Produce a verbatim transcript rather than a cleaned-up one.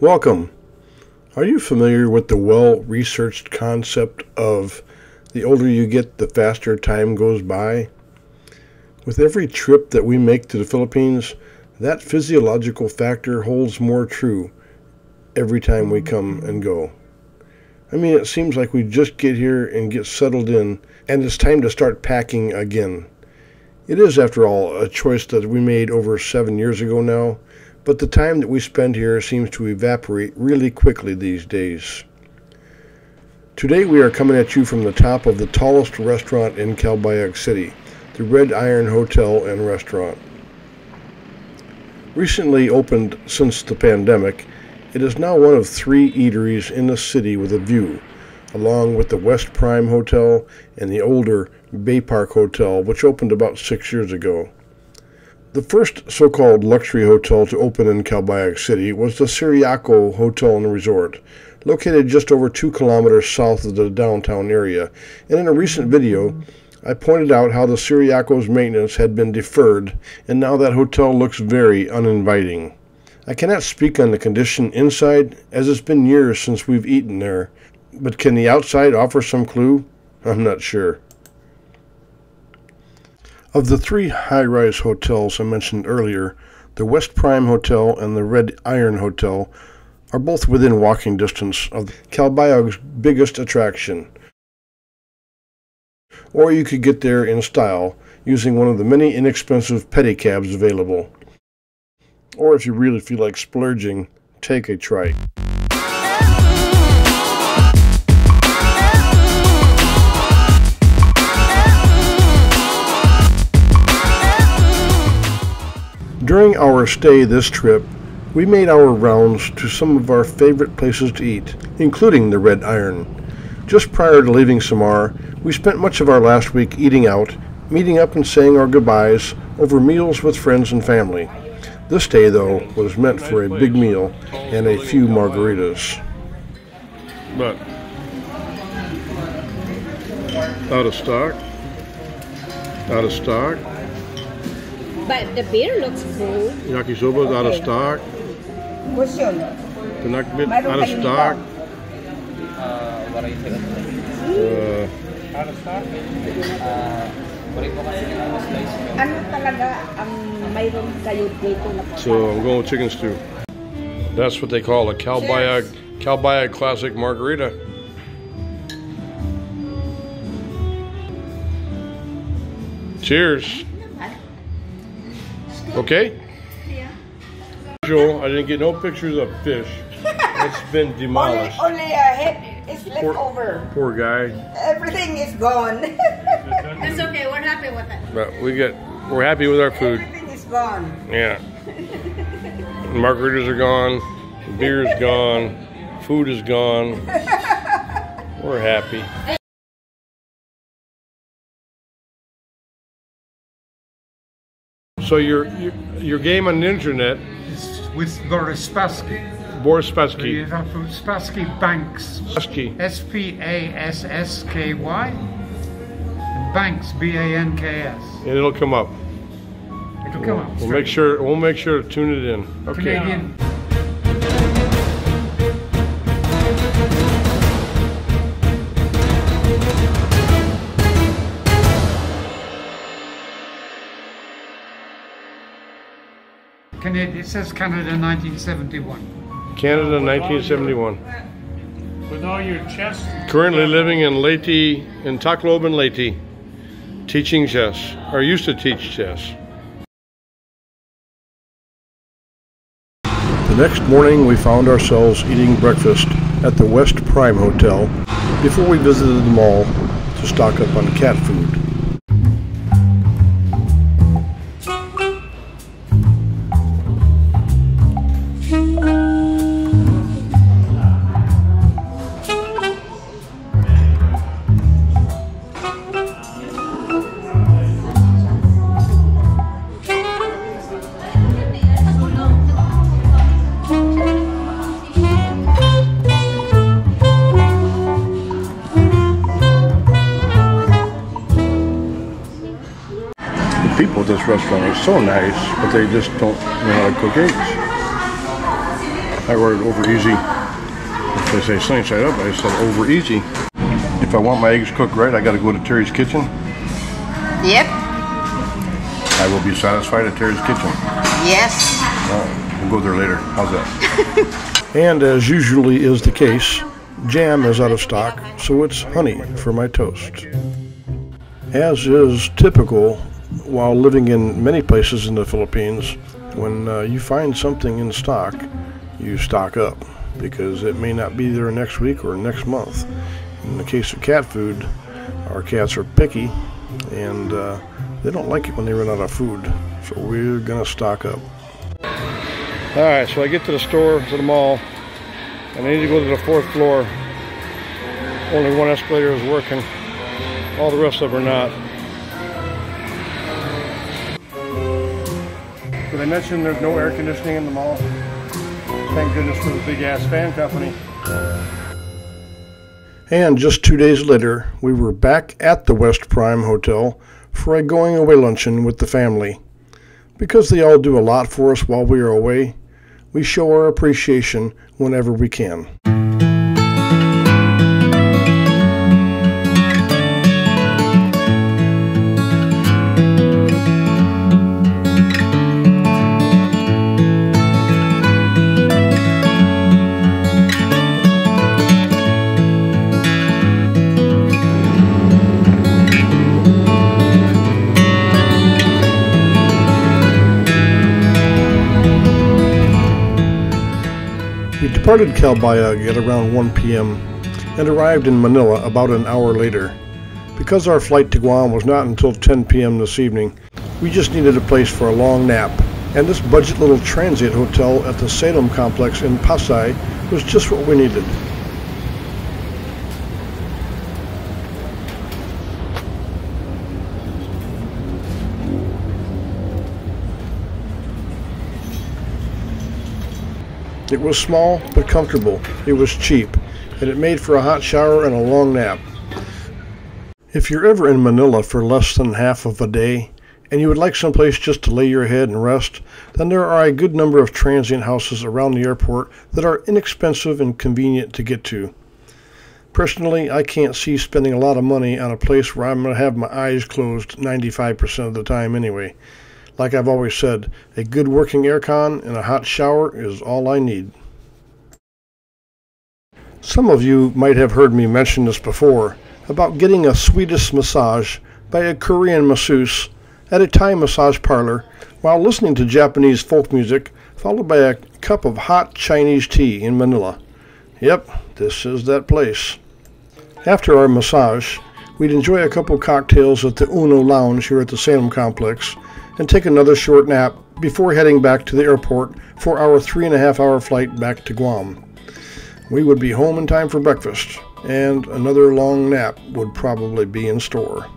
Welcome. Are you familiar with the well-researched concept of the older you get, the faster time goes by? With every trip that we make to the Philippines, that physiological factor holds more true every time we come and go. I mean, it seems like we just get here and get settled in, and it's time to start packing again. It is, after all, a choice that we made over seven years ago now, but the time that we spend here seems to evaporate really quickly these days. Today we are coming at you from the top of the tallest restaurant in Calbayog City, the Red Iron Hotel and Restaurant. Recently opened since the pandemic, it is now one of three eateries in the city with a view, along with the West Prime Hotel and the older Bay Park Hotel, which opened about six years ago. The first so-called luxury hotel to open in Calbayog City was the Syriaco Hotel and Resort, located just over two kilometers south of the downtown area, and in a recent video, I pointed out how the Syriaco's maintenance had been deferred, and now that hotel looks very uninviting. I cannot speak on the condition inside, as it's been years since we've eaten there, but can the outside offer some clue? I'm not sure. Of the three high-rise hotels I mentioned earlier, the West Prime Hotel and the Red Iron Hotel are both within walking distance of Calbayog's biggest attraction. Or you could get there in style using one of the many inexpensive pedicabs available. Or if you really feel like splurging, take a trike. During our stay this trip, we made our rounds to some of our favorite places to eat, including the Red Iron. Just prior to leaving Samar, we spent much of our last week eating out, meeting up and saying our goodbyes over meals with friends and family. This day, though, was meant for a big meal and a few margaritas. But, out of stock, out of stock. But the beer looks good. Yakisoba's out of stock. What's your name? Tanakbit out of stock. Uh, what are you thinking? Uh, out of stock? Ano talaga ang mayroon kayo dito na pagkain? So I'm going with chicken stew. That's what they call a Calbayog, Calbayog classic margarita. Cheers. Okay? Yeah. Joel, I didn't get no pictures of fish. It's been demolished. Only, only a head is left poor, over. Poor guy. Everything is gone. It's okay, we're happy with it. But we get, we're happy with our food. Everything is gone. Yeah. Margaritas are gone. Beer is gone. Food is gone. We're happy. So your, your your game on the internet is with Boris Spassky. Boris Spassky. Spassky Banks. Spassky. S P A S S K Y. Banks. B A N K S. And it'll come up. It'll come up. We'll make sure. We'll make sure to tune it in. Okay. Canadian. It says Canada nineteen seventy-one. Canada nineteen seventy-one. With all your chess. Currently living in Leyte, in Tacloban Leyte, teaching chess, or used to teach chess. The next morning we found ourselves eating breakfast at the West Prime Hotel before we visited the mall to stock up on cat food. People at this restaurant are so nice, but they just don't know how to cook eggs. I ordered over easy. If they say sunny side up, I said over easy. If I want my eggs cooked right, I got to go to Terry's Kitchen. Yep. I will be satisfied at Terry's Kitchen. Yes. All right, we'll go there later. How's that? And as usually is the case, jam is out of stock, so it's honey for my toast. As is typical, while living in many places in the Philippines, when uh, you find something in stock, you stock up, because it may not be there next week or next month. In the case of cat food, our cats are picky, and uh, they don't like it when they run out of food, so we're gonna stock up. All right, so I get to the store, to the mall, and I need to go to the fourth floor. Only one escalator is working. All the rest of them are not. Did I mention there's no air conditioning in the mall? Thank goodness for the big ass fan company. And just two days later, we were back at the West Prime Hotel for a going away luncheon with the family. Because they all do a lot for us while we are away, we show our appreciation whenever we can. We started Calbayog at around one P M and arrived in Manila about an hour later. Because our flight to Guam was not until ten P M this evening, we just needed a place for a long nap, and this budget little transient hotel at the Salem Complex in Pasay was just what we needed. It was small, but comfortable. It was cheap, and it made for a hot shower and a long nap. If you're ever in Manila for less than half of a day, and you would like someplace just to lay your head and rest, then there are a good number of transient houses around the airport that are inexpensive and convenient to get to. Personally, I can't see spending a lot of money on a place where I'm going to have my eyes closed ninety-five percent of the time anyway. Like I've always said, a good working aircon and a hot shower is all I need. Some of you might have heard me mention this before, about getting a Swedish massage by a Korean masseuse at a Thai massage parlor while listening to Japanese folk music, followed by a cup of hot Chinese tea in Manila. Yep, this is that place. After our massage, we'd enjoy a couple cocktails at the Uno Lounge here at the Salem Complex, and take another short nap before heading back to the airport for our three and a half hour flight back to Guam. We would be home in time for breakfast, and another long nap would probably be in store.